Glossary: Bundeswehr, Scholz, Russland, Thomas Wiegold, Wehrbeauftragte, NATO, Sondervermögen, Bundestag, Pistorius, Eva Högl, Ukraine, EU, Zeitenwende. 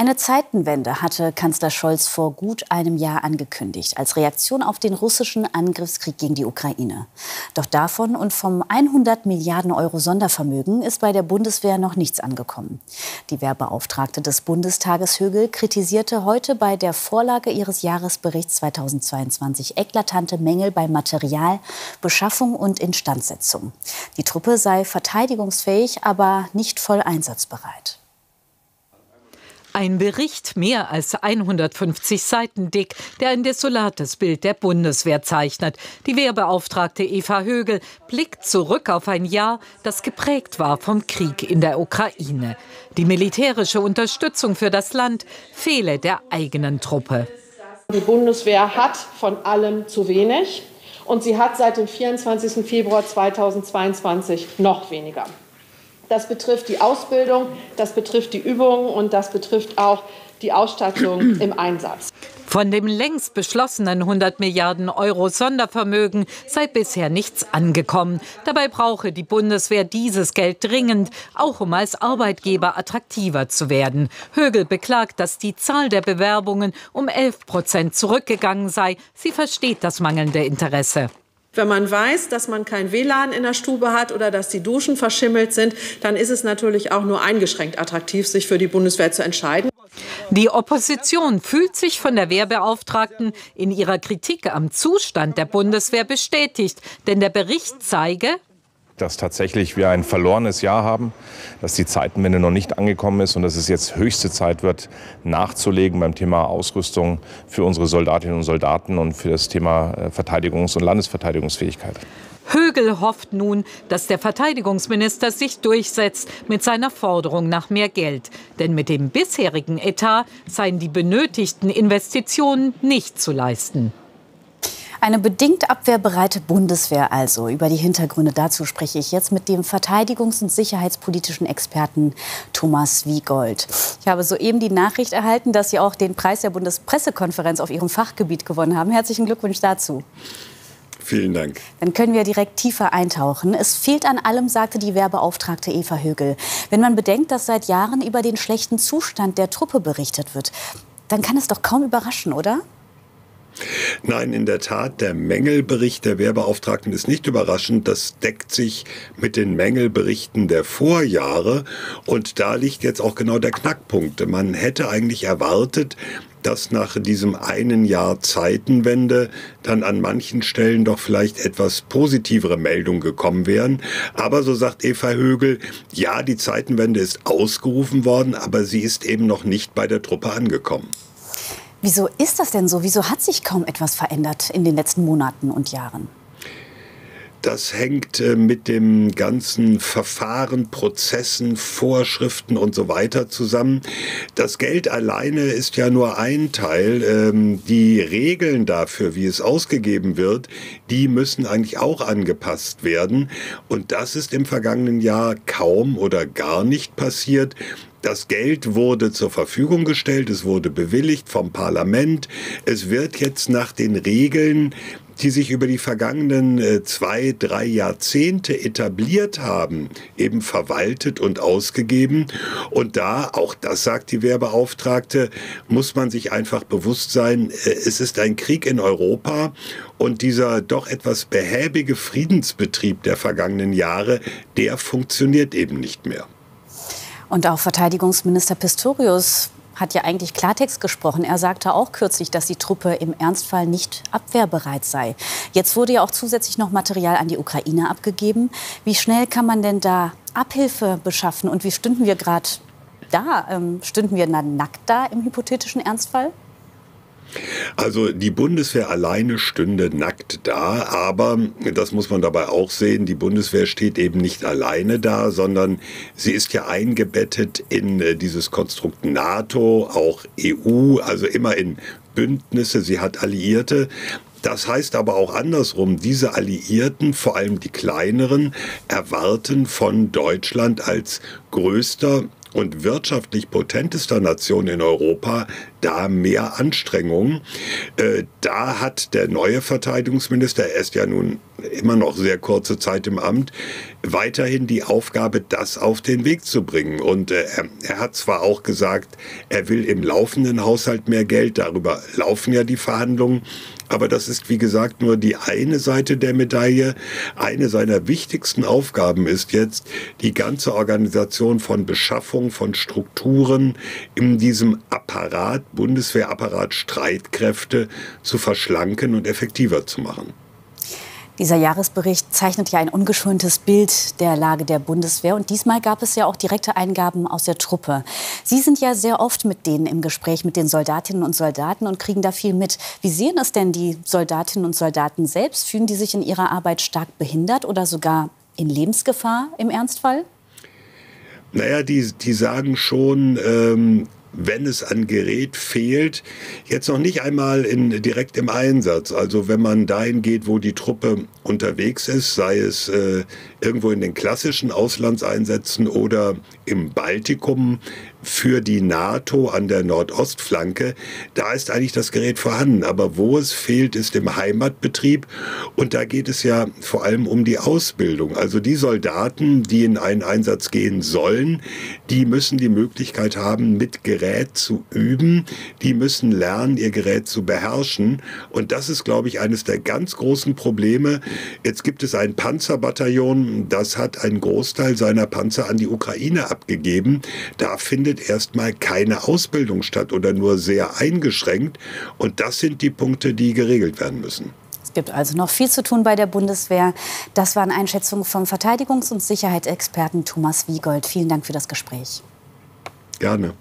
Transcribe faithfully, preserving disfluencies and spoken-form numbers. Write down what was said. Eine Zeitenwende hatte Kanzler Scholz vor gut einem Jahr angekündigt, als Reaktion auf den russischen Angriffskrieg gegen die Ukraine. Doch davon und vom hundert Milliarden Euro Sondervermögen ist bei der Bundeswehr noch nichts angekommen. Die Wehrbeauftragte des Bundestages Högl kritisierte heute bei der Vorlage ihres Jahresberichts zweitausendzweiundzwanzig eklatante Mängel bei Material, Beschaffung und Instandsetzung. Die Truppe sei verteidigungsfähig, aber nicht voll einsatzbereit. Ein Bericht mehr als hundertfünfzig Seiten dick, der ein desolates Bild der Bundeswehr zeichnet. Die Wehrbeauftragte Eva Högl blickt zurück auf ein Jahr, das geprägt war vom Krieg in der Ukraine. Die militärische Unterstützung für das Land fehle der eigenen Truppe. Die Bundeswehr hat von allem zu wenig und sie hat seit dem vierundzwanzigsten Februar zweitausendzweiundzwanzig noch weniger. Das betrifft die Ausbildung, das betrifft die Übungen und das betrifft auch die Ausstattung im Einsatz. Von dem längst beschlossenen hundert Milliarden Euro Sondervermögen sei bisher nichts angekommen. Dabei brauche die Bundeswehr dieses Geld dringend, auch um als Arbeitgeber attraktiver zu werden. Högl beklagt, dass die Zahl der Bewerbungen um elf Prozent zurückgegangen sei. Sie versteht das mangelnde Interesse. Wenn man weiß, dass man kein W LAN in der Stube hat oder dass die Duschen verschimmelt sind, dann ist es natürlich auch nur eingeschränkt attraktiv, sich für die Bundeswehr zu entscheiden. Die Opposition fühlt sich von der Wehrbeauftragten in ihrer Kritik am Zustand der Bundeswehr bestätigt. Denn der Bericht zeige, dass tatsächlich wir ein verlorenes Jahr haben, dass die Zeitenwende noch nicht angekommen ist und dass es jetzt höchste Zeit wird, nachzulegen beim Thema Ausrüstung für unsere Soldatinnen und Soldaten und für das Thema Verteidigungs- und Landesverteidigungsfähigkeit. Högl hofft nun, dass der Verteidigungsminister sich durchsetzt mit seiner Forderung nach mehr Geld. Denn mit dem bisherigen Etat seien die benötigten Investitionen nicht zu leisten. Eine bedingt abwehrbereite Bundeswehr also. Über die Hintergründe dazu spreche ich jetzt mit dem verteidigungs- und sicherheitspolitischen Experten Thomas Wiegold. Ich habe soeben die Nachricht erhalten, dass Sie auch den Preis der Bundespressekonferenz auf Ihrem Fachgebiet gewonnen haben. Herzlichen Glückwunsch dazu. Vielen Dank. Dann können wir direkt tiefer eintauchen. Es fehlt an allem, sagte die Wehrbeauftragte Eva Högl. Wenn man bedenkt, dass seit Jahren über den schlechten Zustand der Truppe berichtet wird, dann kann es doch kaum überraschen, oder? Nein, in der Tat, der Mängelbericht der Wehrbeauftragten ist nicht überraschend. Das deckt sich mit den Mängelberichten der Vorjahre. Und da liegt jetzt auch genau der Knackpunkt. Man hätte eigentlich erwartet, dass nach diesem einen Jahr Zeitenwende dann an manchen Stellen doch vielleicht etwas positivere Meldungen gekommen wären. Aber so sagt Eva Högl, ja, die Zeitenwende ist ausgerufen worden, aber sie ist eben noch nicht bei der Truppe angekommen. Wieso ist das denn so? Wieso hat sich kaum etwas verändert in den letzten Monaten und Jahren? Das hängt mit dem ganzen Verfahren, Prozessen, Vorschriften und so weiter zusammen. Das Geld alleine ist ja nur ein Teil. Die Regeln dafür, wie es ausgegeben wird, die müssen eigentlich auch angepasst werden. Und das ist im vergangenen Jahr kaum oder gar nicht passiert. Das Geld wurde zur Verfügung gestellt, es wurde bewilligt vom Parlament. Es wird jetzt nach den Regeln, die sich über die vergangenen zwei, drei Jahrzehnte etabliert haben, eben verwaltet und ausgegeben. Und da, auch das sagt die Wehrbeauftragte, muss man sich einfach bewusst sein, es ist ein Krieg in Europa und dieser doch etwas behäbige Friedensbetrieb der vergangenen Jahre, der funktioniert eben nicht mehr. Und auch Verteidigungsminister Pistorius hat ja eigentlich Klartext gesprochen. Er sagte auch kürzlich, dass die Truppe im Ernstfall nicht abwehrbereit sei. Jetzt wurde ja auch zusätzlich noch Material an die Ukraine abgegeben. Wie schnell kann man denn da Abhilfe beschaffen? Und wie stünden wir gerade da? Stünden wir nackt da im hypothetischen Ernstfall? Also die Bundeswehr alleine stünde nackt da, aber das muss man dabei auch sehen, die Bundeswehr steht eben nicht alleine da, sondern sie ist ja eingebettet in dieses Konstrukt NATO, auch E U, also immer in Bündnisse, sie hat Alliierte. Das heißt aber auch andersrum, diese Alliierten, vor allem die kleineren, erwarten von Deutschland als größter und wirtschaftlich potentester Nation in Europa da mehr Anstrengungen. Äh, da hat der neue Verteidigungsminister, er ist ja nun immer noch sehr kurze Zeit im Amt, weiterhin die Aufgabe, das auf den Weg zu bringen. Und äh, er hat zwar auch gesagt, er will im laufenden Haushalt mehr Geld, darüber laufen ja die Verhandlungen, aber das ist, wie gesagt, nur die eine Seite der Medaille. Eine seiner wichtigsten Aufgaben ist jetzt, die ganze Organisation von Beschaffung, von Strukturen in diesem Apparat, Bundeswehrapparat Streitkräfte zu verschlanken und effektiver zu machen. Dieser Jahresbericht zeichnet ja ein ungeschöntes Bild der Lage der Bundeswehr. Und diesmal gab es ja auch direkte Eingaben aus der Truppe. Sie sind ja sehr oft mit denen im Gespräch, mit den Soldatinnen und Soldaten, und kriegen da viel mit. Wie sehen es denn die Soldatinnen und Soldaten selbst? Fühlen die sich in ihrer Arbeit stark behindert oder sogar in Lebensgefahr im Ernstfall? Naja, die, die sagen schon, ähm wenn es an Gerät fehlt, jetzt noch nicht einmal in, direkt im Einsatz. Also wenn man dahin geht, wo die Truppe unterwegs ist, sei es äh, irgendwo in den klassischen Auslandseinsätzen oder im Baltikum für die NATO an der Nordostflanke, da ist eigentlich das Gerät vorhanden. Aber wo es fehlt, ist im Heimatbetrieb. Und da geht es ja vor allem um die Ausbildung. Also die Soldaten, die in einen Einsatz gehen sollen, die müssen die Möglichkeit haben, mit Gerät zu üben. Die müssen lernen, ihr Gerät zu beherrschen. Und das ist, glaube ich, eines der ganz großen Probleme. Jetzt gibt es ein Panzerbataillon, das hat einen Großteil seiner Panzer an die Ukraine abgegeben. Da findet erstmal keine Ausbildung statt oder nur sehr eingeschränkt. Und das sind die Punkte, die geregelt werden müssen. Es gibt also noch viel zu tun bei der Bundeswehr. Das waren Einschätzungen vom Verteidigungs- und Sicherheitsexperten Thomas Wiegold. Vielen Dank für das Gespräch. Gerne.